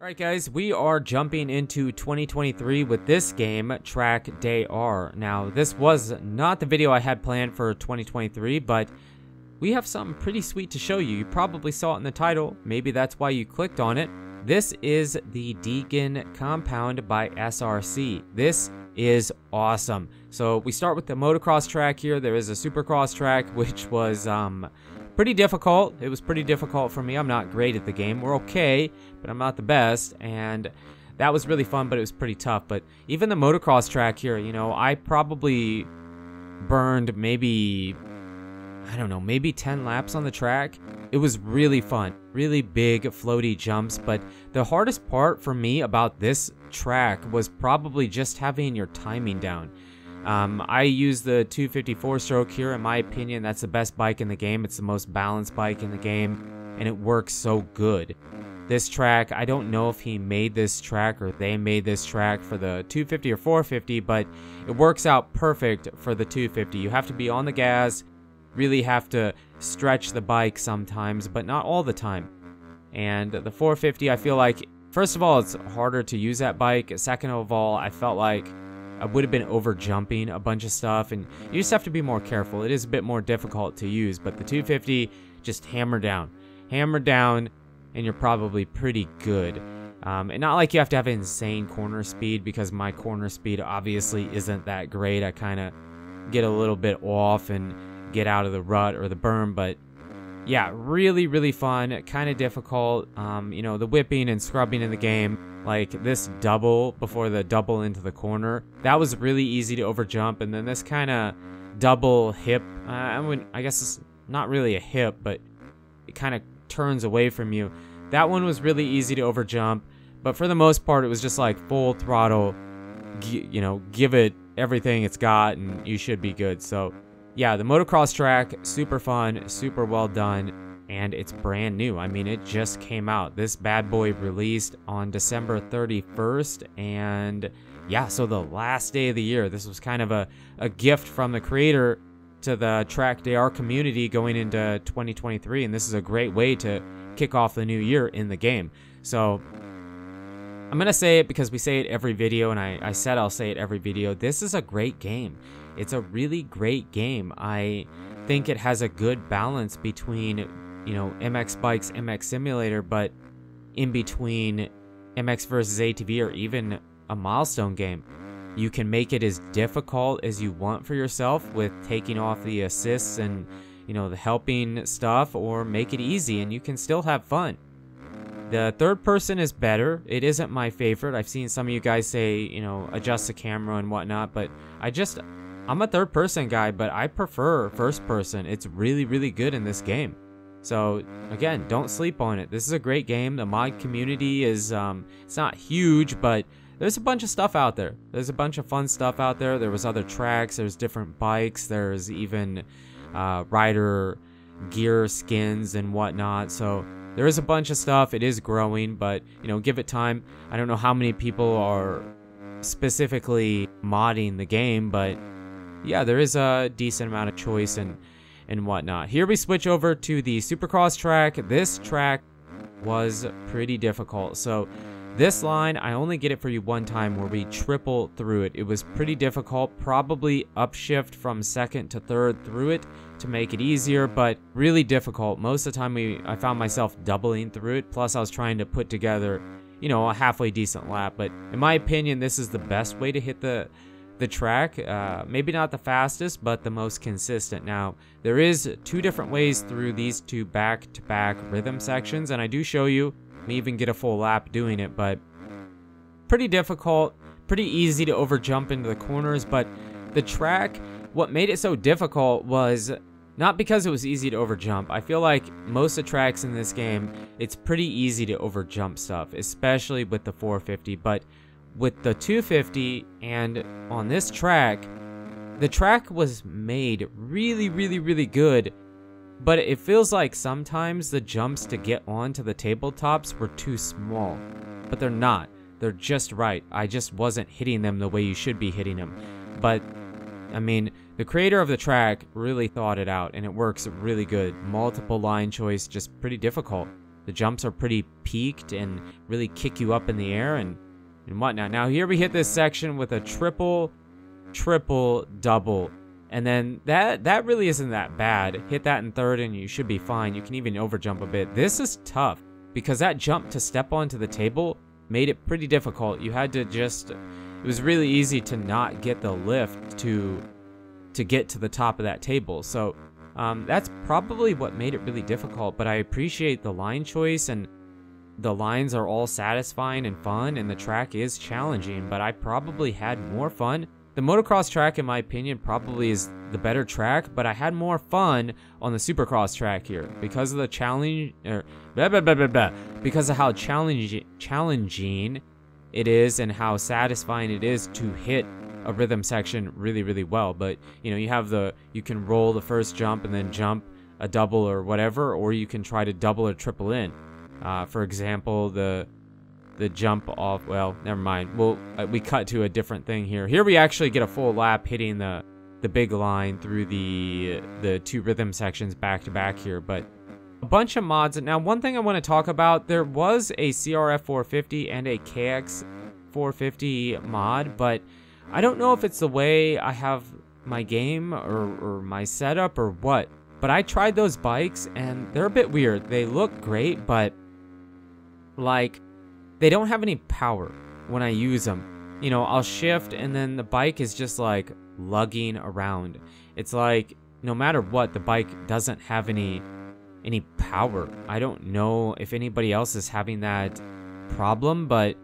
Alright guys, we are jumping into 2023 with this game, Track Day R. Now, this was not the video I had planned for 2023, but we have something pretty sweet to show you. You probably saw it in the title, maybe that's why you clicked on it. This is the Deegan Compound by SRC. This is awesome. So we start with the motocross track here. There is a supercross track, which was pretty difficult. It was pretty difficult for me. I'm not great at the game. We're okay, but I'm not the best, and that was really fun, but it was pretty tough. But even the motocross track here, you know, I probably burned maybe, I don't know, maybe 10 laps on the track. It was really fun. Really big floaty jumps, but the hardest part for me about this track was probably just having your timing down. I use the 254 stroke here. In my opinion, that's the best bike in the game. It's the most balanced bike in the game, and it works so good. This track, I don't know if he made this track or they made this track for the 250 or 450, but it works out perfect for the 250. You have to be on the gas, really have to stretch the bike sometimes, but not all the time. And the 450, I feel like, first of all, it's harder to use that bike. Second of all, I felt like I would have been over jumping a bunch of stuff, and you just have to be more careful. It is a bit more difficult to use, but the 250, just hammer down, and you're probably pretty good. And not like you have to have insane corner speed, because my corner speed obviously isn't that great. I kind of get a little bit off and get out of the rut or the berm, but yeah, really, really fun, kind of difficult. You know, the whipping and scrubbing in the game, like this double before the double into the corner, that was really easy to overjump. And then this kind of double hip, I guess it's not really a hip, but it kind of turns away from you. That one was really easy to overjump, but for the most part, it was just like full throttle, you know, give it everything it's got and you should be good. So yeah, the motocross track, super fun, super well done. And it's brand new. I mean, it just came out. This bad boy released on December 31st. And yeah, so the last day of the year, this was kind of a gift from the creator to the Track Day R community going into 2023. And this is a great way to kick off the new year in the game. So I'm going to say it because we say it every video. And I said I'll say it every video. This is a great game. It's a really great game. I think it has a good balance between, you know, MX Bikes, MX Simulator, but in between MX versus ATV or even a Milestone game. You can make it as difficult as you want for yourself with taking off the assists and, you know, the helping stuff, or make it easy and you can still have fun. The third person is better. It isn't my favorite. I've seen some of you guys say, you know, adjust the camera and whatnot, but I'm a third person guy, but I prefer first person. It's really, really good in this game. So again, don't sleep on it. This is a great game. The mod community is, it's not huge, but there's a bunch of stuff out there. There's a bunch of fun stuff out there. There was other tracks, there's different bikes, there's even rider gear skins and whatnot. So there is a bunch of stuff. It is growing, but you know, give it time. I don't know how many people are specifically modding the game, but yeah, there is a decent amount of choice and whatnot. Here we switch over to the supercross track. This track was pretty difficult. So this line, I only get it for you one time where we triple through it. It was pretty difficult, probably upshift from second to third through it to make it easier, but really difficult. Most of the time I found myself doubling through it. Plus I was trying to put together, you know, a halfway decent lap. But in my opinion, this is the best way to hit the track. Maybe not the fastest, but the most consistent. Now, there is two different ways through these two back-to-back rhythm sections, and I do show you, we even get a full lap doing it, but pretty difficult, pretty easy to overjump into the corners. But the track, what made it so difficult was not because it was easy to overjump. I feel like most of the tracks in this game, it's pretty easy to overjump stuff, especially with the 450, but with the 250 and on this track, the track was made really, really, really good, but it feels like sometimes the jumps to get onto the tabletops were too small, but they're not. They're just right. I just wasn't hitting them the way you should be hitting them. But I mean, the creator of the track really thought it out and it works really good. Multiple line choice, just pretty difficult. The jumps are pretty peaked and really kick you up in the air and whatnot. Now here we hit this section with a triple, triple, double. And then that really isn't that bad. Hit that in third and you should be fine. You can even over jump a bit. This is tough because that jump to step onto the table made it pretty difficult. You had to just, it was really easy to not get the lift to get to the top of that table. So that's probably what made it really difficult, but I appreciate the line choice, and the lines are all satisfying and fun, and the track is challenging, but I probably had more fun. The motocross track, in my opinion, probably is the better track, but I had more fun on the supercross track here because of the challenge, or because of how challenging it is and how satisfying it is to hit a rhythm section really, really well. But you know, you can roll the first jump and then jump a double or whatever, or you can try to double or triple in. For example, the jump off, well, never mind. We cut to a different thing here. Here we actually get a full lap hitting the big line through the two rhythm sections back to back here, but a bunch of mods. Now, one thing I want to talk about, there was a CRF 450 and a KX 450 mod, but I don't know if it's the way I have my game or my setup or what, but I tried those bikes and they're a bit weird. They look great, but like, they don't have any power when I use them. You know, I'll shift and then the bike is just like lugging around. It's like, no matter what, the bike doesn't have any power. I don't know if anybody else is having that problem, but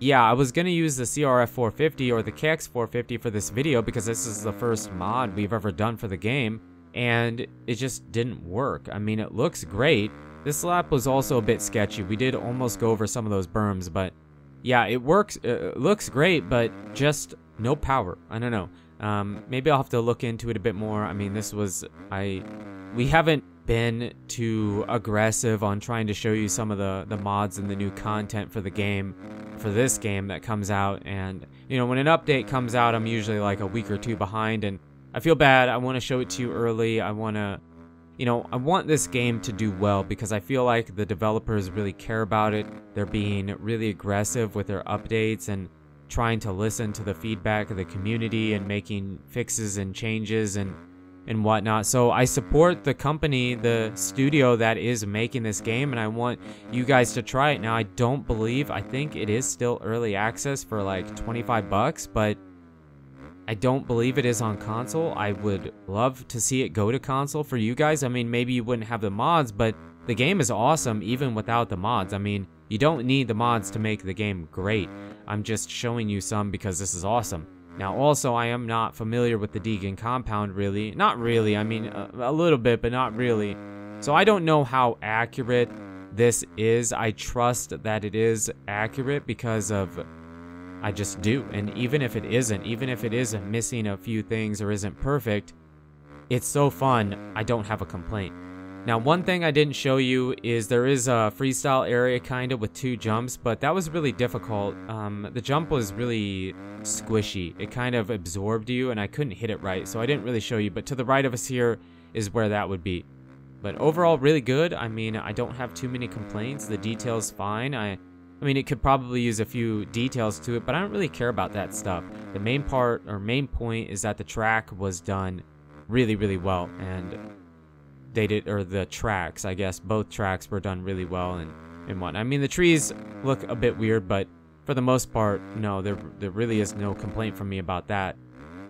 yeah, I was gonna use the CRF 450 or the KX 450 for this video because this is the first mod we've ever done for the game, and it just didn't work. I mean, it looks great. This lap was also a bit sketchy. We did almost go over some of those berms, but yeah, it works. It looks great, but just no power. I don't know. Maybe I'll have to look into it a bit more. I mean, we haven't been too aggressive on trying to show you some of the mods and the new content for the game, for this game that comes out. And you know, when an update comes out, I'm usually like a week or two behind, and I feel bad. I want to show it to you early. You know, I want this game to do well because I feel like the developers really care about it. They're being really aggressive with their updates and trying to listen to the feedback of the community and making fixes and changes and whatnot. So I support the company, the studio that is making this game, and I want you guys to try it. Now, I think it is still early access for like $25, but I don't believe it is on console. I would love to see it go to console for you guys. I mean, maybe you wouldn't have the mods, but the game is awesome even without the mods. I mean, you don't need the mods to make the game great. I'm just showing you some because this is awesome. Now, also, I am not familiar with the Deegan Compound, really. Not really. I mean, a little bit, but not really. So I don't know how accurate this is. I trust that it is accurate because of... I just do, and even if it isn't missing a few things or isn't perfect, it's so fun, I don't have a complaint. Now, one thing I didn't show you is there is a freestyle area kind of with two jumps, but that was really difficult. The jump was really squishy. It kind of absorbed you, and I couldn't hit it right, so I didn't really show you, but to the right of us here is where that would be. But overall, really good. I mean, I don't have too many complaints. The detail's fine. I mean, it could probably use a few details to it, but I don't really care about that stuff. The main part or main point is that the track was done really, really well, and they did, or the tracks, I guess, both tracks were done really well and whatnot. I mean, the trees look a bit weird, but for the most part, no, there really is no complaint from me about that.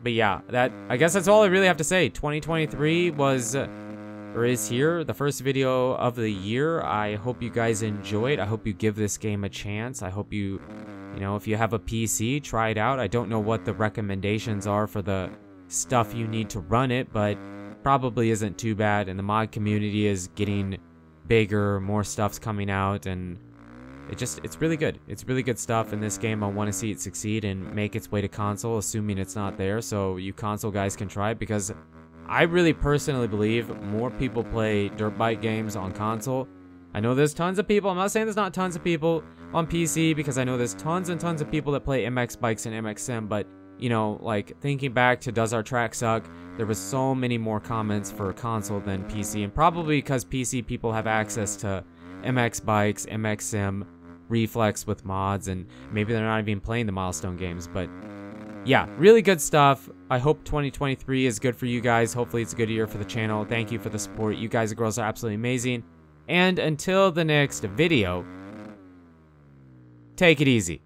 But yeah, I guess that's all I really have to say. 2023 was... or is here, the first video of the year. I hope you guys enjoyed. I hope you give this game a chance. I hope you know, if you have a PC, try it out. I don't know what the recommendations are for the stuff you need to run it, but probably isn't too bad. And the mod community is getting bigger, more stuff's coming out, and it's really good. It's really good stuff in this game. I want to see it succeed and make its way to console, assuming it's not there, so you console guys can try it, because I really personally believe more people play dirt bike games on console. I know there's tons of people, I'm not saying there's not tons of people on PC, because I know there's tons and tons of people that play MX Bikes and MX Sim, but you know, like thinking back to Does Our Track Suck, there was so many more comments for console than PC, and probably because PC people have access to MX Bikes, MXM, Reflex with mods, and maybe they're not even playing the Milestone games, but yeah, really good stuff. I hope 2023 is good for you guys. Hopefully it's a good year for the channel. Thank you for the support. You guys and girls are absolutely amazing. And until the next video, take it easy.